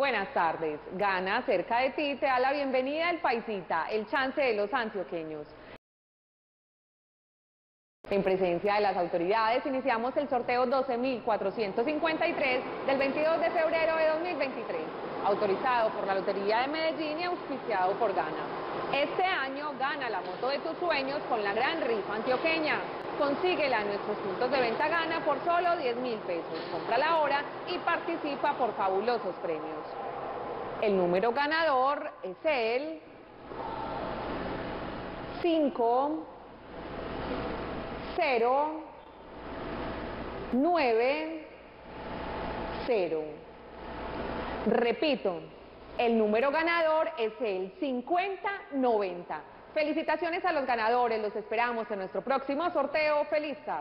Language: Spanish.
buenas tardes. Gana, cerca de ti, te da la bienvenida El Paisita, el chance de los antioqueños. En presencia de las autoridades iniciamos el sorteo 12.453 del 22 de febrero de 2023, autorizado por la Lotería de Medellín y auspiciado por Gana. Este año gana la moto de tus sueños con la gran rifa antioqueña. Consíguela en nuestros puntos de venta Gana por solo 10.000 pesos. Cómprala ahora y participa por fabulosos premios. El número ganador es el 5 0 9 0. Repito, el número ganador es el 5090. Felicitaciones a los ganadores, los esperamos en nuestro próximo sorteo. Feliz tarde.